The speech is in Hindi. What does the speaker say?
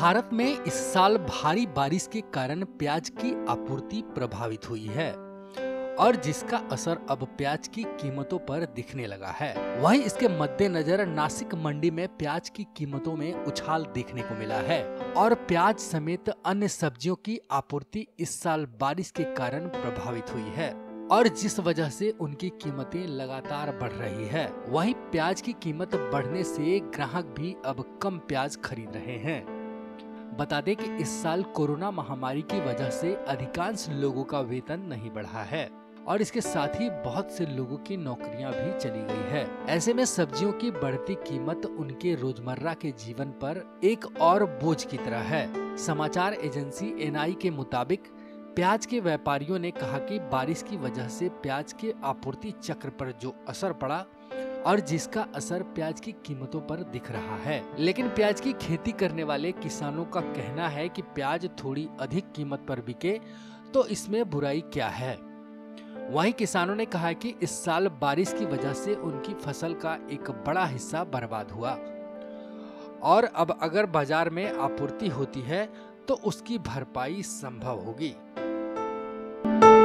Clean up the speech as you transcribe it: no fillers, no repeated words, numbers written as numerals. भारत में इस साल भारी बारिश के कारण प्याज की आपूर्ति प्रभावित हुई है और जिसका असर अब प्याज की कीमतों पर दिखने लगा है। वहीं इसके मद्देनजर नासिक मंडी में प्याज की कीमतों में उछाल देखने को मिला है और प्याज समेत अन्य सब्जियों की आपूर्ति इस साल बारिश के कारण प्रभावित हुई है और जिस वजह से उनकी कीमतें लगातार बढ़ रही है। वहीं प्याज की कीमत बढ़ने से ग्राहक भी अब कम प्याज खरीद रहे हैं। बता दें कि इस साल कोरोना महामारी की वजह से अधिकांश लोगों का वेतन नहीं बढ़ा है और इसके साथ ही बहुत से लोगों की नौकरियां भी चली गई है। ऐसे में सब्जियों की बढ़ती कीमत उनके रोजमर्रा के जीवन पर एक और बोझ की तरह है। समाचार एजेंसी एनआई के मुताबिक प्याज के व्यापारियों ने कहा कि बारिश की वजह से प्याज के आपूर्ति चक्र पर जो असर पड़ा और जिसका असर प्याज की कीमतों पर दिख रहा है, लेकिन प्याज की खेती करने वाले किसानों का कहना है कि प्याज थोड़ी अधिक कीमत पर बिके तो इसमें बुराई क्या है। वहीं किसानों ने कहा कि इस साल बारिश की वजह से उनकी फसल का एक बड़ा हिस्सा बर्बाद हुआ और अब अगर बाजार में आपूर्ति होती है तो उसकी भरपाई संभव होगी।